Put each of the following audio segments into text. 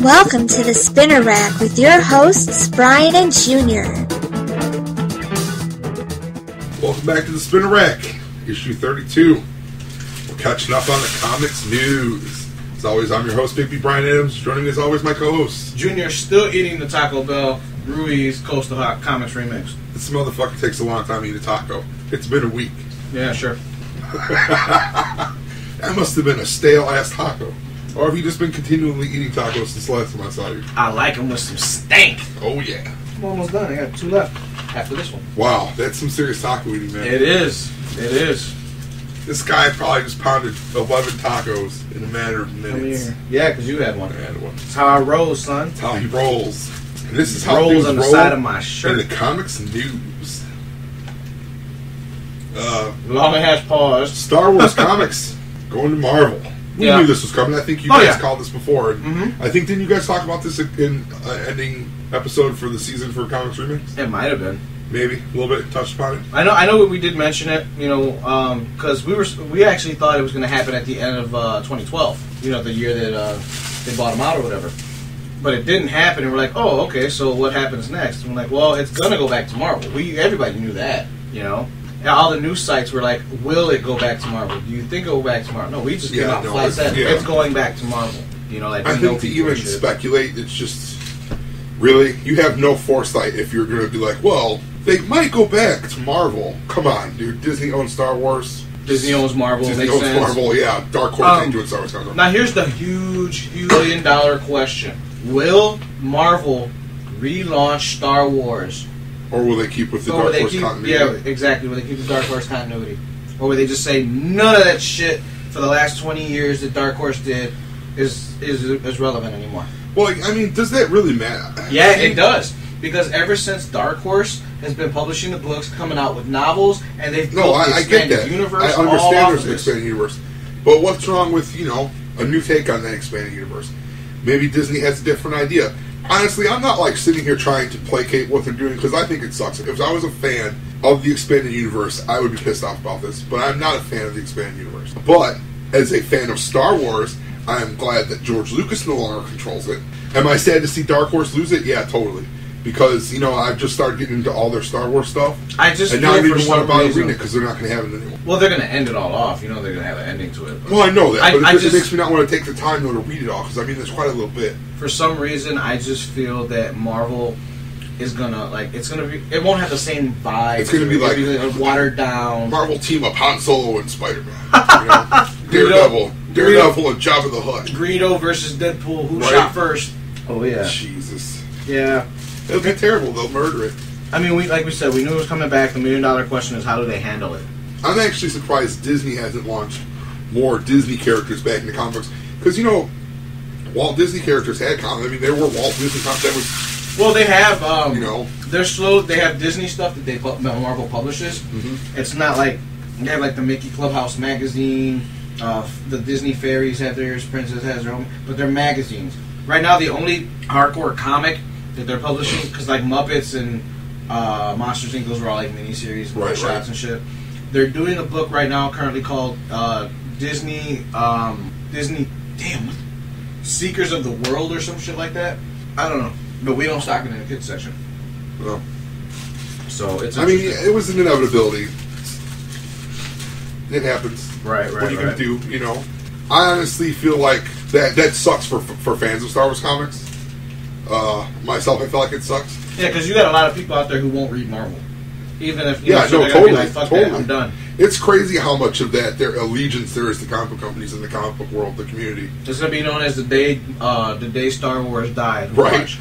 Welcome to the Spinner Rack with your hosts, Brian and Junior. Welcome back to the Spinner Rack, issue 32. We're catching up on the comics news. As always, I'm your host, Bigby Brian Adams. Joining me as always, my co-host. Junior, still eating the Taco Bell Ruiz Coastal Hot Comics Remix. This motherfucker takes a long time to eat a taco. It's been a week. Yeah, sure. That must have been a stale-ass taco. Or have you just been continually eating tacos since last time I saw you? I like them with some stank. Oh, yeah. I'm almost done. I got two left after this one. Wow, that's some serious taco eating, man. It is. It is. This guy probably just pounded 11 tacos in a matter of minutes. Yeah, because you had one. I had one. It's how I roll, son. It's how he rolls. And this is how rolls things on the roll side of my shirt. In the comics news. Long and hash paused. Star Wars comics going to Marvel. We knew this was coming. I think you guys called this before. I think, didn't you guys talk about this in ending episode for the season for Comics Remix? It might have been. Maybe. A little bit touched upon it. I know we did mention it, you know, because we actually thought it was going to happen at the end of 2012, you know, the year that they bought them out or whatever. But it didn't happen, and we're like, oh, okay, so what happens next? And we're like, well, it's going to go back to Marvel. Everybody knew that, you know. All the news sites were like, will it go back to Marvel? Do you think it will go back to Marvel? No, we just came out flat said, it's going back to Marvel. You know, like, I think to even speculate, it's just, really, you have no foresight if you're going to be like, well, they might go back to Marvel. Come on, dude. Disney owns Star Wars. Disney owns Marvel. Disney owns Marvel, yeah. Dark Horse ain't doing Star Wars. Now, here's the huge $1 billion question. Will Marvel relaunch Star Wars? Or will they keep with the Dark Horse continuity? Yeah, exactly. Will they keep the Dark Horse continuity? Or will they just say, none of that shit for the last 20 years that Dark Horse did is relevant anymore? Well, I mean, does that really matter? Yeah, it does. Because ever since Dark Horse has been publishing the books, coming out with novels, and they've built the expanded universe. I understand there's an expanded universe. But what's wrong with, you know, a new take on that expanded universe? Maybe Disney has a different idea. Honestly, I'm not like sitting here trying to placate what they're doing because I think it sucks. If I was a fan of the expanded universe, I would be pissed off about this. But I'm not a fan of the expanded universe. But as a fan of Star Wars, I am glad that George Lucas no longer controls it. Am I sad to see Dark Horse lose it? Yeah, totally. Because, you know, I've just started getting into all their Star Wars stuff. And now I don't even want to bother reading it because they're not going to have it anymore. Well, they're going to end it all off. You know they're going to have an ending to it. Well, I know that. But it just makes me not want to take the time, though, to read it all. Because, I mean, there's quite a little bit. For some reason, I just feel that Marvel is going to, like, it's going to be, it won't have the same vibe. It's going to be like a watered down Marvel team up Han Solo and Spider-Man. You know? Daredevil and Jabba the Hutt. Greedo versus Deadpool. Who shot first? Oh, yeah. Jesus. Yeah. It'll be terrible. They'll murder it. I mean, like we said, we knew it was coming back. The $1 million question is, how do they handle it? I'm actually surprised Disney hasn't launched more Disney characters back in the comic books. Because, you know, Walt Disney characters had comics. I mean, there were Walt Disney comics that was... Well, they have... you know... They're slow. They have Disney stuff that they Marvel publishes. Mm-hmm. It's not like... They have, like, the Mickey Clubhouse magazine. The Disney fairies have theirs. Princess has their own. But they're magazines. Right now, the only hardcore comic that they're publishing, because like Muppets and Monsters Inc., those were all like miniseries, shots and shit. They're doing a book right now currently called Disney Seekers of the World or some shit like that. I don't know, but we don't stock it in the kids section. Well, so it's. I mean, it was an inevitability. It happens. Right. What are you gonna do? You know, I honestly feel like that sucks for fans of Star Wars comics. Myself, I feel like it sucks. Yeah, because you got a lot of people out there who won't read Marvel, even if totally, be like, fuck totally. That, I'm done. It's crazy how much of that their allegiance there is to comic book companies in the comic book world, the community. It's gonna be known as the day Star Wars died, right? Watch.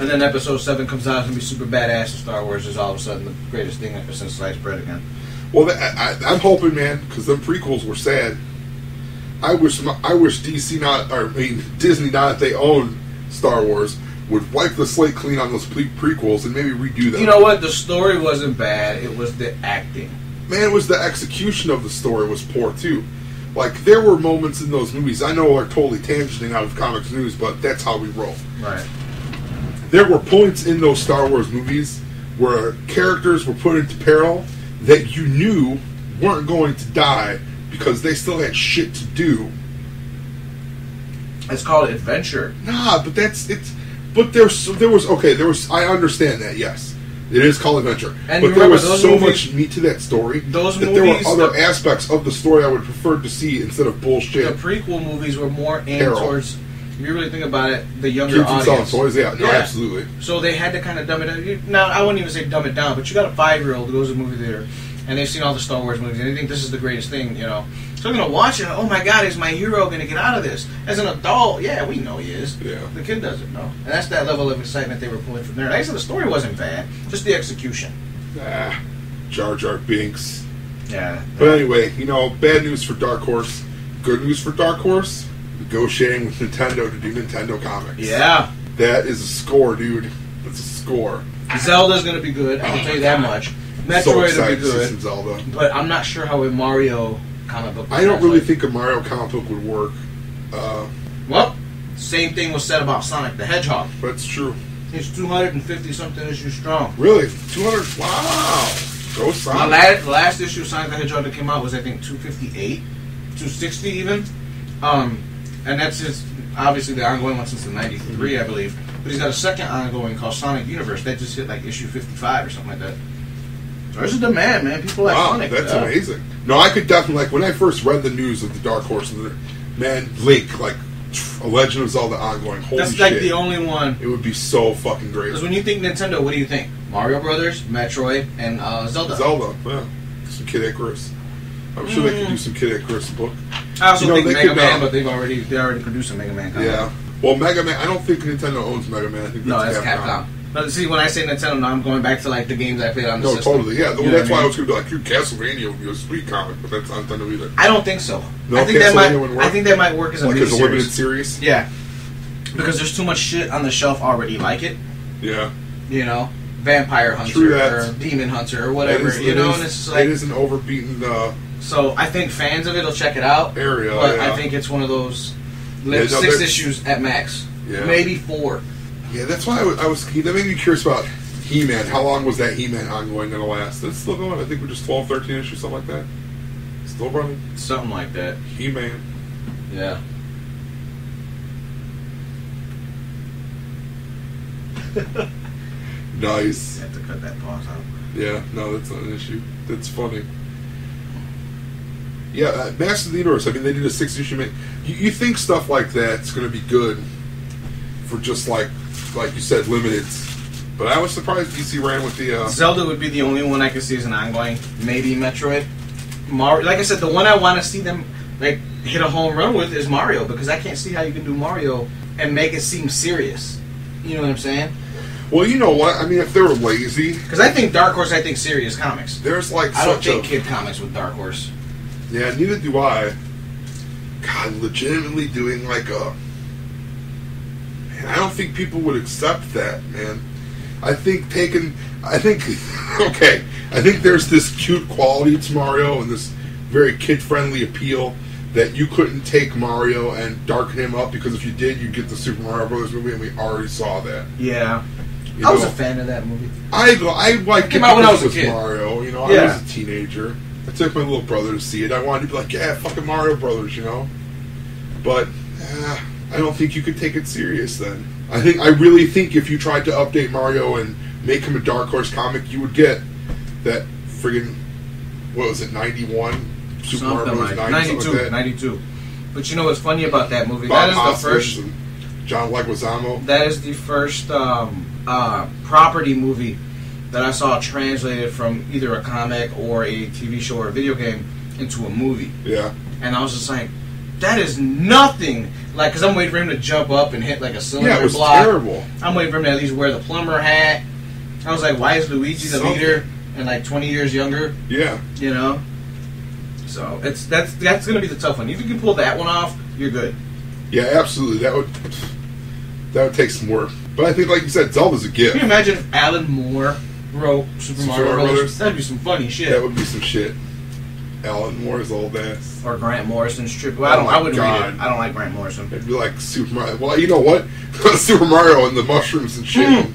And then episode 7 comes out, it's gonna be super badass. And Star Wars is all of a sudden the greatest thing ever since sliced bread again. Well, I'm hoping, man, because them prequels were sad. I wish Disney not if they owned Star Wars, would wipe the slate clean on those prequels and maybe redo them. You know what? The story wasn't bad. It was the acting. Man, it was the execution of the story was poor, too. Like, there were moments in those movies I know are totally tangenting out of comics news, but that's how we roll. Right. There were points in those Star Wars movies where characters were put into peril that you knew weren't going to die, because they still had shit to do. It's called adventure. Nah, but that's it's. But there was. I understand that. Yes, it is called adventure. And but there was so much meat to that story. Those that movies, there were other aspects of the story I would prefer to see instead of bullshit. The prequel movies were more aimed towards. If you really think about it, the younger kids audience. And toys, yeah, no, yeah, absolutely. So they had to kind of dumb it down. Now I wouldn't even say dumb it down, but you got a 5-year-old who goes to the movie theater and they've seen all the Star Wars movies and they think this is the greatest thing, you know. So they're gonna watch it. Oh my God, is my hero gonna get out of this? As an adult, yeah, we know he is. Yeah. The kid doesn't know, and that's that level of excitement they were pulling from there. And I said the story wasn't bad, just the execution. Ah, Jar Jar Binks. Yeah. But anyway, you know, bad news for Dark Horse. Good news for Dark Horse. Negotiating with Nintendo to do Nintendo comics. Yeah. That is a score, dude. That's a score. Zelda's gonna be good. I can tell you that much. Metroid will be good. Zelda. But I'm not sure how a Mario. Comic book I don't really think a Mario comic book would work. Well, same thing was said about Sonic the Hedgehog. That's true. It's 250 something issues strong. Really? 200? Wow. Go Sonic. The last issue of Sonic the Hedgehog that came out was I think 258, 260 even. And that's his obviously the ongoing one since the '93 I believe. But he's got a second ongoing called Sonic Universe that just hit like issue 55 or something like that. There's a demand, man. People like Sonic. Wow, that's amazing. No, I could definitely, like, when I first read the news of the Dark Horse, man, Link, like, a Legend of Zelda ongoing. Holy shit. That's, like, the only one. It would be so fucking great. Because when you think Nintendo, what do you think? Mario Brothers, Metroid, and Zelda. Zelda, yeah. Some Kid Icarus. I'm sure they could do some Kid Icarus book. I also think Mega Man, but they already produced a Mega Man comic. Yeah. Well, Mega Man, I don't think Nintendo owns Mega Man. I think that's Capcom. But see, when I say Nintendo, now I'm going back to like the games I played on the system. No, totally, yeah. You know that's why I was going to be like, dude, Castlevania would be a sweet comic, but that's not Nintendo either. I don't think so. No, I think Castlevania wouldn't work. I think that might work as a mini series. Like as a limited series? Yeah. Because there's too much shit on the shelf already like it. Yeah. You know, Vampire Hunter or Demon Hunter or whatever. And it's like... It is an overbeaten... So I think fans of it will check it out. But I think it's one of those six issues at max. Yeah. Maybe 4. Yeah, that's why that made me curious about He-Man. How long was that He-Man ongoing going to last? It's still going. I think we're just 12, 13 ish or something like that. Still running. Something like that. He-Man. Yeah. Nice. You have to cut that pause out. Yeah, no, that's not an issue. That's funny. Yeah, Masters of the Universe. I mean, they did a 6-issue. You think stuff like that's going to be good for just like you said, limited. But I was surprised DC ran with the... Zelda would be the only one I could see as an ongoing. Maybe Metroid. Mario. Like I said, the one I want to see them like hit a home run with is Mario, because I can't see how you can do Mario and make it seem serious. You know what I'm saying? Well, you know what? I mean, if they were lazy... Because I think Dark Horse, I think serious comics. There's like I don't think kid comics with Dark Horse. Yeah, neither do I. God, legitimately doing like a... I don't think people would accept that, man. I think there's this cute quality to Mario and this very kid-friendly appeal that you couldn't take Mario and darken him up, because if you did, you'd get the Super Mario Brothers movie, and we already saw that. Yeah. You know, I was a fan of that movie. I liked it when I was with a kid. Mario, you know, yeah. I was a teenager. I took my little brother to see it. I wanted to be like, yeah, fucking Mario Brothers, you know? But, I don't think you could take it serious then. I really think if you tried to update Mario and make him a Dark Horse comic, you would get that friggin' what was it, 91? Super Mario Bros. 92. But you know what's funny about that movie? Bob Hoskins and John Leguizamo. That is the first property movie that I saw translated from either a comic or a TV show or a video game into a movie. Yeah. And I was just like, that is nothing. Like, because I'm waiting for him to jump up and hit, like, a cylinder block. Yeah, it was terrible. I'm waiting for him to at least wear the plumber hat. I was like, why is Luigi the leader and, like, 20 years younger? Yeah. You know? So, that's going to be the tough one. If you can pull that one off, you're good. Yeah, absolutely. That would take some work. But I think, like you said, Zelda's a gift. Can you imagine if Alan Moore wrote Super Mario Brothers? That would be some funny shit. That would be some shit. Alan Moore's old ass, or Grant Morrison's trip. Well, I wouldn't read it. I don't like Grant Morrison. It'd be like Super Mario. Well, you know what? Super Mario and the mushrooms and shit.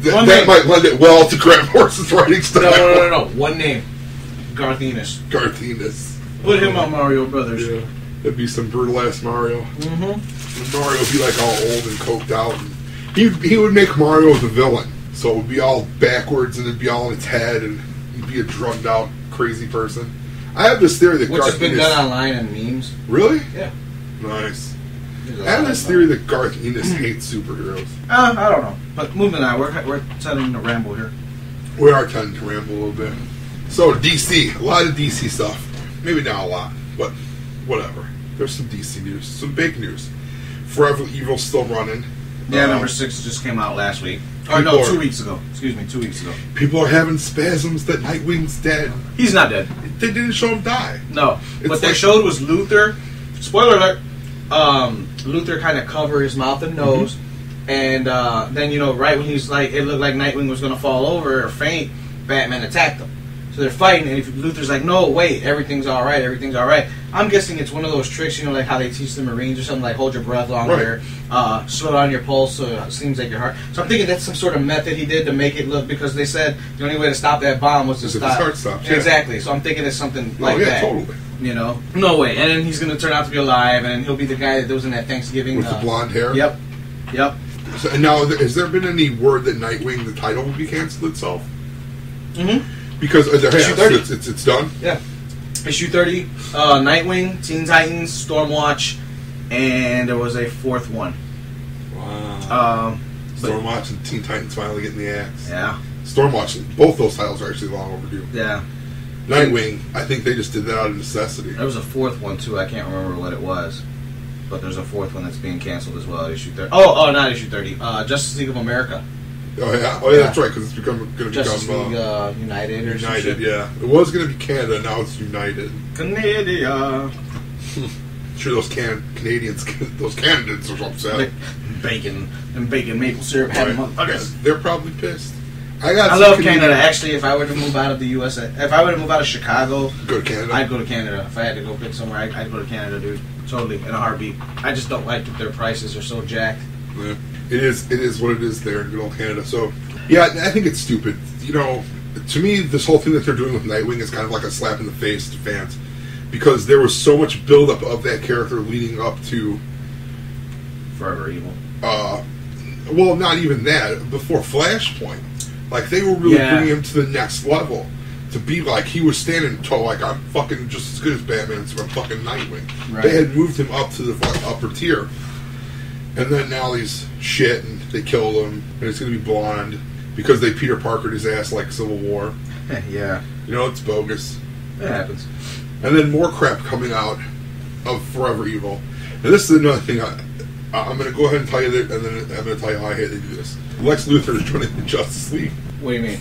That might lend it well to Grant Morrison's writing style. No. One name: Garth Ennis. Put him on Mario Brothers. Yeah. That'd be some brutal ass Mario. Mm-hmm. Mario would be like all old and coked out. And he would make Mario the villain, so it would be all backwards and it'd be all in its head, and he'd be a drugged out crazy person. I have this theory that Garth Ennis... which has been done online in memes. Really? Yeah. Nice. I have this theory that Garth Ennis hates superheroes. I don't know. But moving on, we're tending to ramble here. We are tending to ramble a little bit. So, DC. A lot of DC stuff. Maybe not a lot, but whatever. There's some DC news. Some big news. Forever Evil still running. Yeah, number 6 just came out last week. Oh, no, 2 weeks ago. Excuse me, 2 weeks ago. People are having spasms that Nightwing's dead. He's not dead. They didn't show him die. No. What they showed was Luther. Spoiler alert. Luther kind of covered his mouth and nose. Mm-hmm. And then, you know, right when he's like, it looked like Nightwing was going to fall over or faint, Batman attacked him. So they're fighting, and if Luther's like, no, wait, everything's all right, everything's all right. I'm guessing it's one of those tricks, you know, like how they teach the Marines or something, like hold your breath longer, right. Slow down your pulse so it seems like your heart. So I'm thinking that's some sort of method he did to make it look, because they said the only way to stop that bomb was to stop. His heart stops, yeah. Exactly. So I'm thinking it's something like that. Totally. You know? No way. And then he's going to turn out to be alive, and he'll be the guy that was in that Thanksgiving. With the blonde hair? Yep. Yep. So, now, has there been any word that Nightwing, the title, will be canceled itself? Mm-hmm. Because issue 30. It's done? Yeah. Issue 30, Nightwing, Teen Titans, Stormwatch, and there was a fourth one. Wow. Stormwatch and Teen Titans finally getting the axe. Yeah. Stormwatch, both those titles are actually long overdue. Yeah. Nightwing, I think they just did that out of necessity. There was a fourth one, too. I can't remember what it was. But there's a fourth one that's being canceled as well at issue 30. Oh, not issue 30. Justice League of America. Oh yeah, that's right. Because it's going to become United or something. United, yeah. It was going to be Canada. Now it's United. Canada. Sure, those Canadians, those Canadians are upset. Bacon, maple syrup, right. Motherfuckers. Yeah, they're probably pissed. I love Canada. Actually, if I were to move out of the U.S., if I were to move out of Chicago, go to Canada. I'd go to Canada. If I had to go pick somewhere, I'd go to Canada, dude. Totally, in a heartbeat. I just don't like that their prices are so jacked. Yeah. It is what it is there in good old Canada. So, yeah, I think it's stupid. You know, to me, this whole thing that they're doing with Nightwing is kind of like a slap in the face to fans. Because there was so much buildup of that character leading up to... Forever Evil. Well, not even that. Before Flashpoint. Like, they were really bringing him to the next level. To be like, he was standing tall, like, I'm fucking just as good as Batman, so I'm fucking Nightwing. Right. They had moved him up to the upper tier. And then now he's shit, and they killed him, and it's going to be blonde, because they Peter Parkered his ass like Civil War. Yeah. You know, it's bogus. It happens. And then more crap coming out of Forever Evil. And this is another thing. I'm going to go ahead and tell you that, and then I'm going to tell you how I hate they do this. Lex Luthor is joining the Justice League. What do you mean?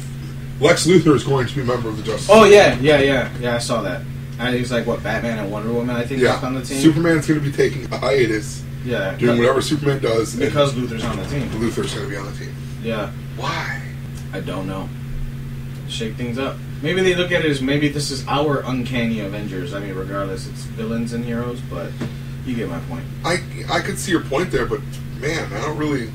Lex Luthor is going to be a member of the Justice League. Yeah, I saw that. I think it's like, what, Batman and Wonder Woman, I think, on the team? Superman's going to be taking a hiatus. Yeah, doing whatever Superman does. Because Luther's on the team. Luther's going to be on the team. Yeah. Why? I don't know. Shake things up. Maybe they look at it as maybe this is our uncanny Avengers. I mean, regardless, it's villains and heroes, but you get my point. I could see your point there, but man, I don't really...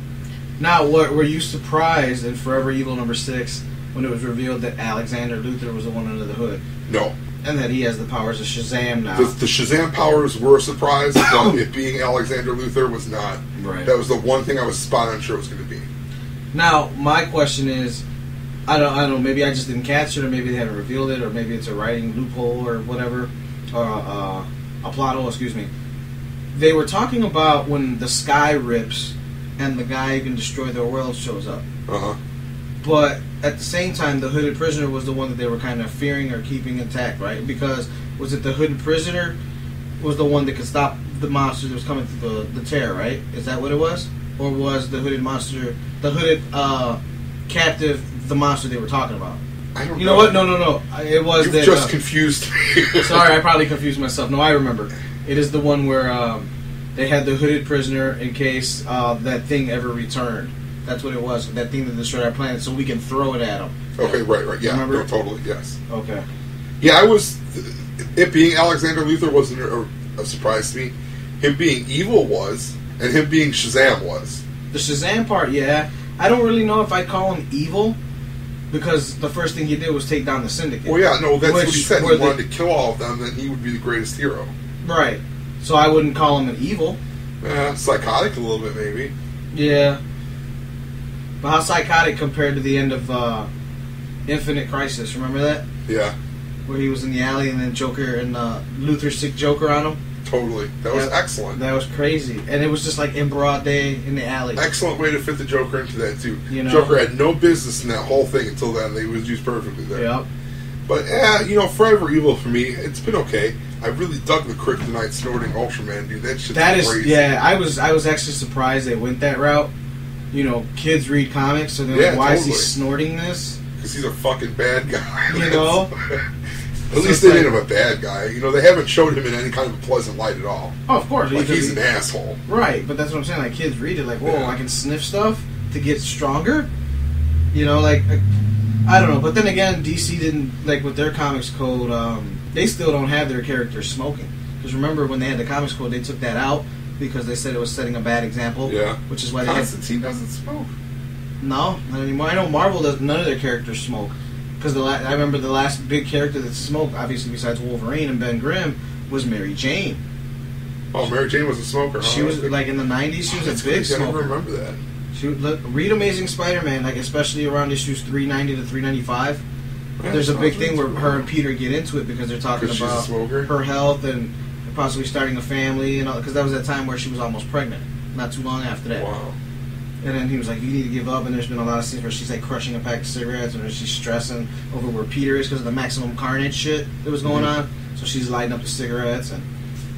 Now, were you surprised in Forever Evil number 6 when it was revealed that Alexander Luthor was the one under the hood? No. And that he has the powers of Shazam now. The Shazam powers were a surprise, but it being Alexander Luthor was not. Right. That was the one thing I was spot on sure it was going to be. Now, my question is, I don't know, maybe I just didn't catch it, or maybe they haven't revealed it, or maybe it's a writing loophole or whatever, or a plot hole, excuse me. They were talking about when the sky rips and the guy who can destroy their world shows up. Uh-huh. But at the same time, the hooded prisoner was the one that they were kind of fearing or keeping intact, right? Because was it the hooded prisoner was the one that could stop the monster that was coming through the tear, right? Is that what it was? Or was the hooded monster, the hooded captive, the monster they were talking about? I don't know. You know what? No. It was that... You just confused me. Sorry, I probably confused myself. No, I remember. It is the one where they had the hooded prisoner in case that thing ever returned. That's what it was. That thing that destroyed our planet, so we can throw it at them. Okay, right. Yeah, remember? No, totally, yes. Okay. Yeah, it being Alexander Luthor wasn't a surprise to me. Him being evil was, and him being Shazam was. The Shazam part, yeah. I don't really know if I'd call him evil, Because the first thing he did was take down the Syndicate. Well, yeah, no, that's what he said. He wanted to kill all of them, then he would be the greatest hero. Right. So I wouldn't call him an evil. Psychotic a little bit, maybe. Yeah. But how psychotic compared to the end of Infinite Crisis, remember that? Yeah. Where he was in the alley and then Joker and Luther sick Joker on him? Totally. That was excellent. That was crazy. And it was just like in broad day in the alley. Excellent way to fit the Joker into that, too. You know? Joker had no business in that whole thing until then. It was used perfectly there. Yep. But, you know, Forever Evil for me, it's been okay. I really dug the kryptonite snorting Ultraman, dude. That shit's crazy. Yeah, I was actually surprised they went that route. You know, kids read comics, so they're like, why is he snorting this? Because he's a fucking bad guy. You know? At least they made him a bad guy. You know, they haven't showed him in any kind of a pleasant light at all. Oh, of course. Like, he's an asshole. Right, but that's what I'm saying. Like, kids read it like, whoa, yeah. I can sniff stuff to get stronger? You know, like, I don't know. But then again, DC didn't, like, with their comics code, they still don't have their characters smoking. Because remember, when they had the comics code, they took that out because they said it was setting a bad example. Yeah. Which is why Constantine doesn't smoke. No, not anymore. I know Marvel does. None of their characters smoke. Because I remember the last big character that smoked, obviously besides Wolverine and Ben Grimm, was Mary Jane. Oh, Mary Jane was a smoker, huh? She was, like, in the 90s, she was a big smoker. I don't remember that. She would read Amazing Spider-Man, like, especially around issues 390 to 395. Yeah, there's a big thing where her and Peter get into it because they're talking about her health and possibly starting a family. And all, because that was that time where she was almost pregnant, not too long after that. Wow. And then he was like, you need to give up. And there's been a lot of scenes where she's like crushing a pack of cigarettes and she's stressing over where Peter is because of the maximum carnage shit that was going on. So she's lighting up the cigarettes. And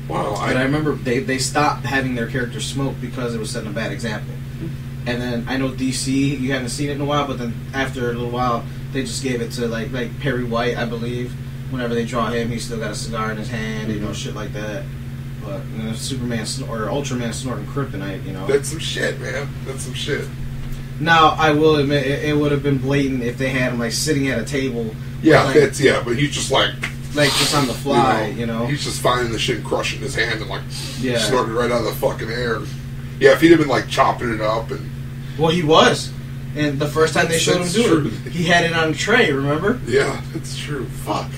wow. But I remember they stopped having their characters smoke because it was setting a bad example. And then I know DC, you haven't seen it in a while, but then after a little while, they just gave it to like Perry White, I believe. Whenever they draw him, he's still got a cigar in his hand, you know, shit like that. But, you know, Superman or Ultraman snorting kryptonite, you know. That's some shit, man. That's some shit. Now, I will admit, it would have been blatant if they had him, like, sitting at a table. Yeah, like, that's, yeah, but he's just, like... Like, just on the fly, you know. He's just finding the shit and crushing his hand and, like, snorting right out of the fucking air. Yeah, if he'd have been, like, chopping it up and... Well, he was. And the first time they showed him do it, he had it on a tray, remember? Yeah, that's true. Fuck.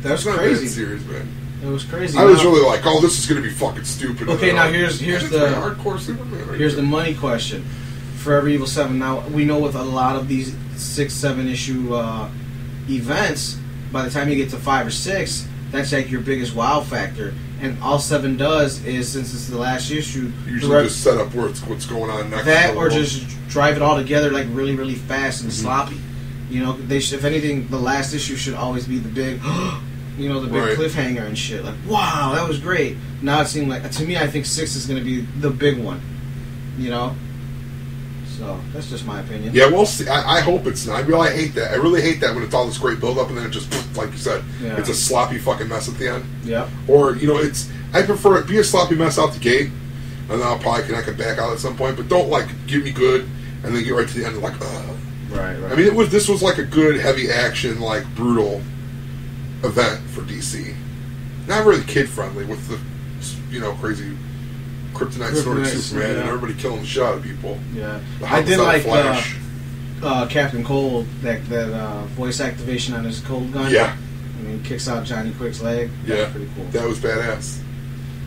That's crazy. That's serious, man. It was crazy. I was really like, oh, this is going to be fucking stupid. Okay, now here's the hardcore Superman. Right here's the money question. Forever Evil 7. Now, we know with a lot of these 6, 7 issue events, by the time you get to 5 or 6, that's like your biggest wow factor. And all 7 does is, since it's the last issue... Usually just set up where it's, what's going on next. That or just drive it all together like really, really fast and sloppy. You know, they if anything, the last issue should always be the big... You know, the big cliffhanger and shit. Like, wow, that was great. Now it seemed like... To me, I think 6 is going to be the big one. You know? So, that's just my opinion. Yeah, we'll see. I hope it's not. I hate that. I really hate that when it's all this great build-up and then it just... Like you said, it's a sloppy fucking mess at the end. Yeah. Or, you know, it's... I prefer it be a sloppy mess out the gate. And then I'll probably can back out at some point. But don't, like, give me good and then get right to the end and like, ugh. Right, right. I mean, this was like a good, heavy action, like, brutal... event for DC, not really kid friendly with the crazy kryptonite snorting Superman and everybody killing the shit out of people. Yeah, I did like Flash. Captain Cold that voice activation on his cold gun. Yeah, I mean kicks out Johnny Quick's leg. That was pretty cool. That was badass.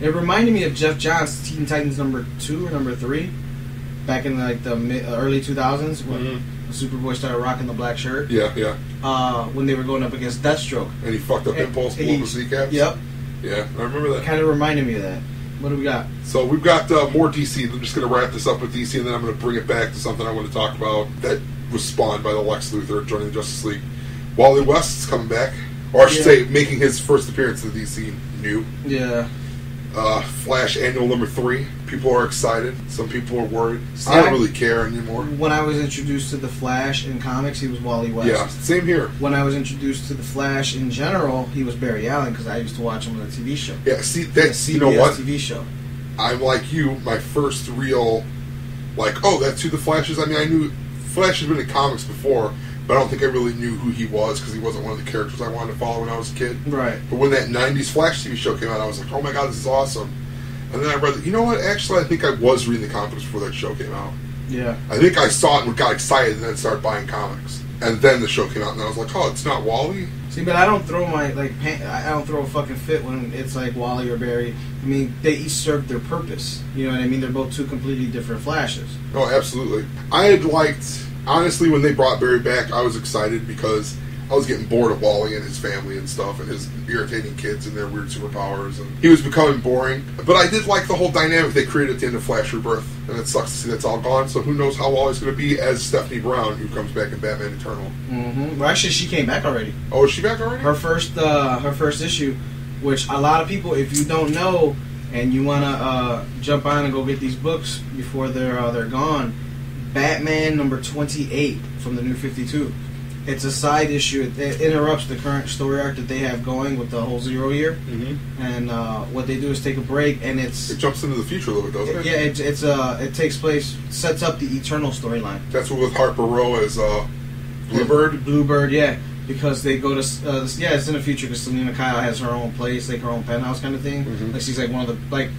It reminded me of Jeff Johns' Teen Titans #2 or #3 back in like the early 2000s when. Superboy started rocking the black shirt. Yeah, yeah. When they were going up against Deathstroke. And he fucked up Impulse, pulled his kneecaps. Yep. Yeah, I remember that. Kind of reminded me of that. What do we got? So we've got more DC. I'm just going to wrap this up with DC, and then I'm going to bring it back to something I want to talk about that was spawned by the Lex Luthor joining the Justice League. Wally West's coming back. Or I should say, making his first appearance in the DC new. Yeah. Flash Annual #3. People are excited. Some people are worried. See, I don't really care anymore. When I was introduced to the Flash in comics, he was Wally West. Yeah, same here. When I was introduced to the Flash in general, he was Barry Allen because I used to watch him on the TV show. Yeah, see, that's you know what? TV show. I'm like you. My first real, like, oh, that's who the Flash is. I mean, I knew Flash had been in comics before, but I don't think I really knew who he was because he wasn't one of the characters I wanted to follow when I was a kid. Right. But when that '90s Flash TV show came out, I was like, oh my god, this is awesome. And then I read that, you know what, actually I think I was reading the comics before that show came out. Yeah. I think I saw it and got excited and then started buying comics. And then the show came out, and I was like, oh, it's not WALL-E? See, but I don't throw my, like, I don't throw a fucking fit when it's like WALL-E or Barry. I mean, they each served their purpose. You know what I mean? They're both two completely different Flashes. Oh, absolutely. I had liked, honestly, when they brought Barry back, I was excited because I was getting bored of WALL-E and his family and stuff and his irritating kids and their weird superpowers. And he was becoming boring. But I did like the whole dynamic they created at the end of Flash Rebirth. And it sucks to see that's all gone. So who knows how WALL-E's going to be as Stephanie Brown, who comes back in Batman Eternal. Mm-hmm. Well, actually, she came back already. Oh, is she back already? Her first issue, which a lot of people, if you don't know and you want to jump on and go get these books before they're gone, Batman number 28 from the New 52. It's a side issue. It interrupts the current story arc that they have going with the whole 0 year. Mm-hmm. And what they do is take a break, and it jumps into the future a little bit, doesn't it? Yeah, it takes place, sets up the Eternal storyline. That's what with Harper Row as Bluebird. Bluebird, yeah, because they go to it's in the future because Selena Kyle has her own place, like her own penthouse kind of thing. Mm-hmm. Like she's like one of the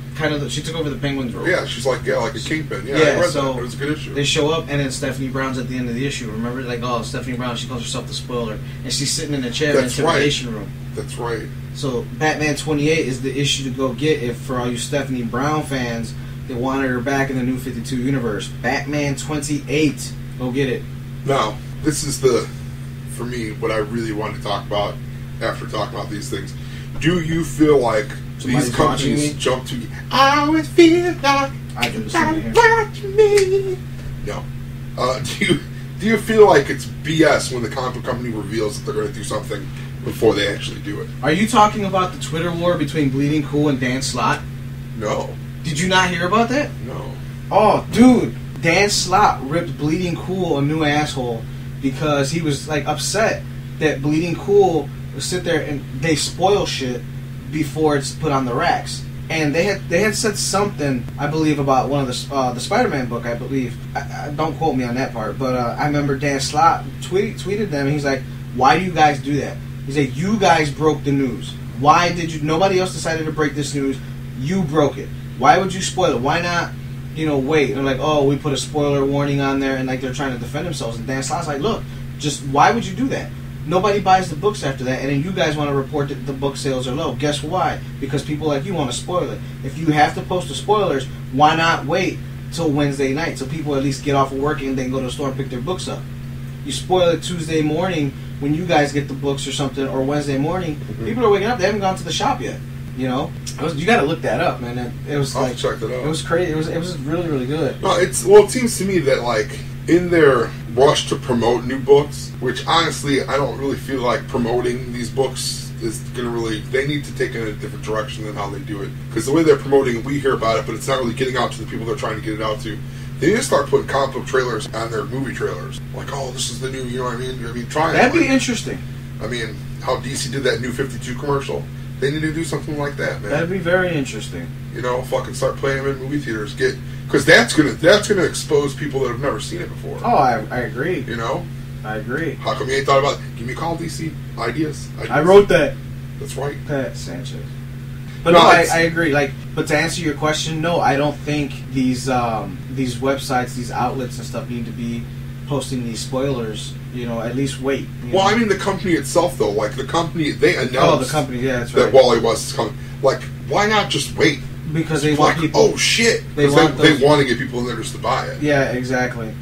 she took over the Penguin's role. Yeah, she's like like a kingpin. Yeah, I read that. It was a good issue. They show up and then Stephanie Brown's at the end of the issue. Remember, like Stephanie Brown, she calls herself the Spoiler, and she's sitting in a chair in the interrogation room. That's right. So Batman 28 is the issue to go get if for all you Stephanie Brown fans that wanted her back in the New 52 universe. Batman 28, go get it. Now this is for me, what I really want to talk about after talking about these things. Do you feel like these companies jump to... I always feel like I watch me. No. Do you feel like it's BS when the comic book company reveals that they're going to do something before they actually do it? Are you talking about the Twitter war between Bleeding Cool and Dan Slott? No. Did you not hear about that? No. Oh, dude. Dan Slott ripped Bleeding Cool a new asshole because he was like upset that Bleeding Cool would sit there and they spoil shit before it's put on the racks. And they had said something, I believe, about one of the Spider-Man book, I believe. Don't quote me on that part, but I remember Dan Slott tweeted them, and he's like, "Why do you guys do that?" He's like, "You guys broke the news. Why did you? Nobody else decided to break this news. You broke it. Why would you spoil it? Why not? You know, wait." And they're like, "Oh, we put a spoiler warning on there," and like they're trying to defend themselves. And Dan Slott's like, "Look, just why would you do that? Nobody buys the books after that, and then you guys want to report that the book sales are low. Guess why? Because people like you want to spoil it. If you have to post the spoilers, why not wait till Wednesday night so people at least get off of work and then go to the store and pick their books up? You spoil it Tuesday morning when you guys get the books or something, or Wednesday morning. Mm-hmm. People are waking up; they haven't gone to the shop yet." You know, you got to look that up, man. It was I'll check it out. It was crazy. It was really, really good. No, it seems to me that like in their rush to promote new books, which honestly I don't really feel like promoting these books is gonna really. They need to take it in a different direction than how they do it, because the way they're promoting it, we hear about it, but it's not really getting out to the people they're trying to get it out to. They need to start putting comic book trailers on their movie trailers, like, "Oh, this is the new," you know what I mean? Try that'd be interesting. I mean, how DC did that New 52 commercial. They need to do something like that, man. That'd be very interesting. You know, fucking start playing them in movie theaters. Because that's gonna expose people that have never seen it before. Oh, I agree. You know? I agree. How come you ain't thought about it? Give me a call, DC. Ideas. I wrote that. That's right. Pat Sanchez. But no, I agree. Like, but to answer your question, no, I don't think these websites, these outlets and stuff need to be posting these spoilers. You know, at least wait. Well, I mean the company itself, though. Like the company, they announced. Oh, the company, yeah, that's right. That WALL-E was coming. Like, why not just wait? Because they want people. Oh shit! They want to get people in there just to buy it. Yeah, exactly.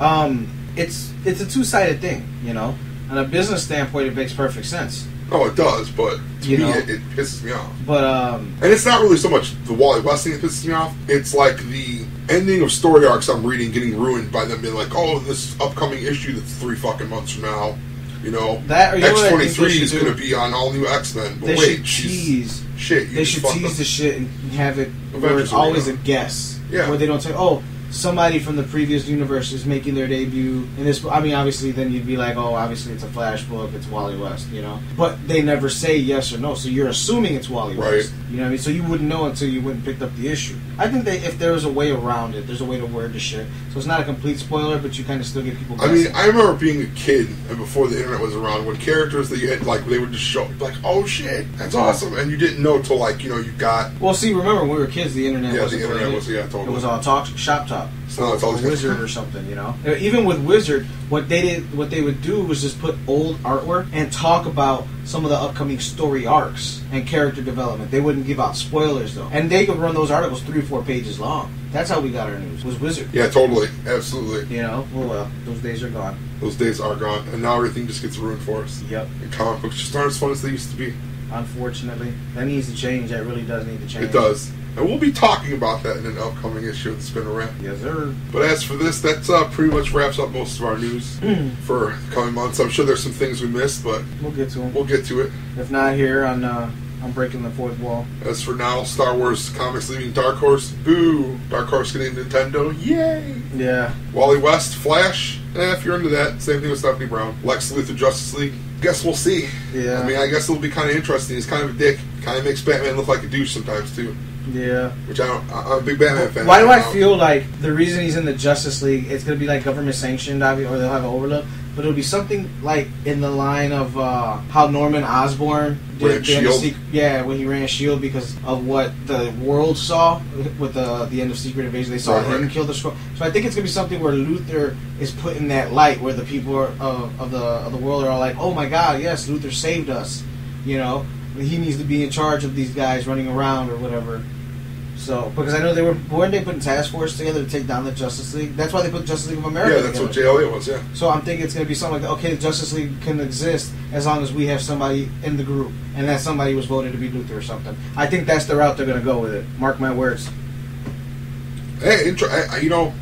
It's a two-sided thing, you know. On a business standpoint, it makes perfect sense. Oh, it does, but to me, it pisses me off. But and it's not really so much the WALL-E West thing that pisses me off. It's like the ending of story arcs I'm reading getting ruined by them being like, "Oh, this upcoming issue that's 3 fucking months from now, you know, X-23 is going to be on all new X-Men." But wait, jeez, shit, they should tease the shit and have it where it's always a guess. Yeah, where they don't say, "Oh, somebody from the previous universe is making their debut in this." I mean, obviously, then you'd be like, "Oh, obviously, it's a Flash book. It's WALL-E West," you know. But they never say yes or no, so you're assuming it's WALL-E West. You know what I mean? So you wouldn't know until you went and picked up the issue. I think if there was a way around it, there's a way to word the shit, so it's not a complete spoiler, but you kind of still get people guessing. I mean, I remember being a kid and before the internet was around, when characters that you had, like, they would just show like, "Oh shit, that's awesome," and you didn't know till like, you know, you got. Well, see, remember when we were kids, the internet was. Yeah, the internet was. Yeah, totally. It was all shop talk. up. So it's always Wizard or something, you know. Even with Wizard, what they did, what they would do was just put old artwork and talk about some of the upcoming story arcs and character development. They wouldn't give out spoilers though, and they could run those articles 3 or 4 pages long. That's how we got our news. Was Wizard? Yeah, totally, absolutely. You know, well, those days are gone. Those days are gone, and now everything just gets ruined for us. Yep. And comic books just aren't as fun as they used to be. Unfortunately, that needs to change. That really does need to change. It does. And we'll be talking about that in an upcoming issue of the Spin Around. Yes, sir. But as for this, that pretty much wraps up most of our news for the coming months. I'm sure there's some things we missed, but we'll get to them. We'll get to it. If not here, I'm breaking the fourth wall. As for now, Star Wars comics leaving Dark Horse. Boo! Dark Horse getting Nintendo. Yay! Yeah. Wally West, Flash. Eh, if you're into that. Same thing with Stephanie Brown. Lex Luthor, Justice League. Guess we'll see. Yeah. I mean, I guess it'll be kind of interesting. He's kind of a dick. Kind of makes Batman look like a douche sometimes, too. Yeah. Which I don't... I'm a big Batman fan. Why do I feel like the reason he's in the Justice League, it's going to be like government sanctioned, or they'll have an overlook, but it'll be something like in the line of how Norman Osborn did SHIELD. Yeah, when he ran SHIELD because of what the world saw with the end of Secret Invasion. They saw him kill the Skrull. So I think it's going to be something where Luther is put in that light where the people are, of the world are all like, oh my god, yes, Luther saved us. You know? He needs to be in charge of these guys running around or whatever. So, because I know they weren't they putting task force together to take down the Justice League? That's why they put Justice League of America. Yeah, that's together. What Jay Elliott was. Yeah. So I'm thinking it's going to be something like, okay, the Justice League can exist as long as we have somebody in the group, and that somebody was voted to be Luther or something. I think that's the route they're going to go with it. Mark my words. Hey, you know,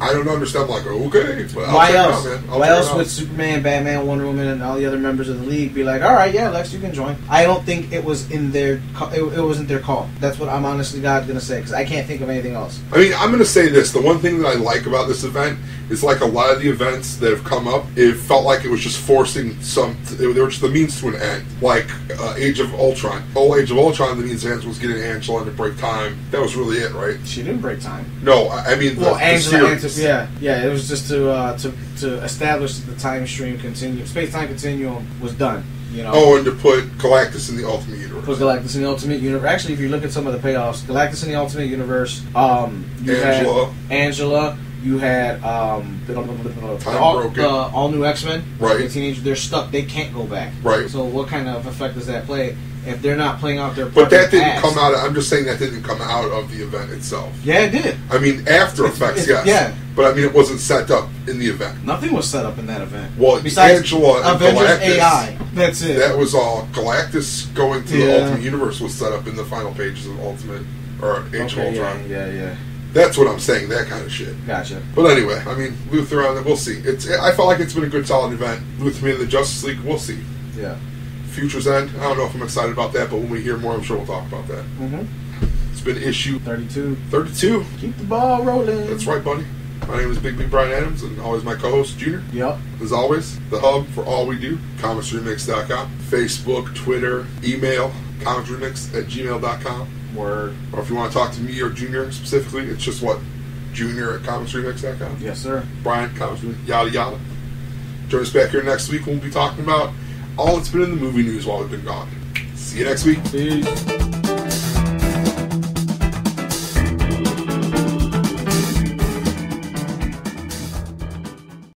I don't understand. Like, okay, but why else? Why else would Superman, Batman, Wonder Woman, and all the other members of the league be like, "All right, yeah, Lex, you can join"? I don't think it was in their. It wasn't their call. That's what I'm honestly not gonna say because I can't think of anything else. I mean, I'm gonna say this: the one thing that I like about this event is like a lot of the events that have come up, it felt like it was just forcing some. They were just the means to an end, like Age of Ultron. Oh, Age of Ultron, the means to an end was getting Angela to break time. That was really it, right? She didn't break time. No, I mean, well, Angela. Yeah, yeah. It was just to establish that the time stream continuum, space-time continuum, was done. You know. Oh, and to put Galactus in the Ultimate Universe. Put Galactus in the Ultimate Universe. Actually, if you look at some of the payoffs, Galactus in the Ultimate Universe. You Angela. Had Angela. You had all new X-Men. Right. The teenagers, they're stuck. They can't go back. Right. So, what kind of effect does that play? If they're not playing out their part, but that didn't come out. I'm just saying that didn't come out of the event itself. Yeah, it did. I mean, after effects, yes. Yeah. But I mean, it wasn't set up in the event. Nothing was set up in that event. Well, besides Angela and Avengers Galactus, AI. That's it. That was all. Galactus going to the Ultimate Universe was set up in the final pages of Ultimate or Age of Ultron. Yeah. That's what I'm saying. That kind of shit. Gotcha. But anyway, I mean, Luther on it. We'll see. I felt like it's been a good, solid event. Luther made the Justice League. We'll see. Yeah. Future's End. I don't know if I'm excited about that, but when we hear more, I'm sure we'll talk about that. It's been issue 32. 32. Keep the ball rolling. That's right, buddy. My name is Bigby Brian Adams, and always my co-host Junior. Yep. As always, the hub for all we do: comicsremix.com, Facebook, Twitter, email, comicsremix@gmail.com. Word. Or if you want to talk to me or Junior specifically, it's just Junior@comicsremix.com. Yes, sir. Brian, comicsremix, yada yada. Join us back here next week when we'll be talking about all that's been in the movie news while we've been gone. See you next week. Peace.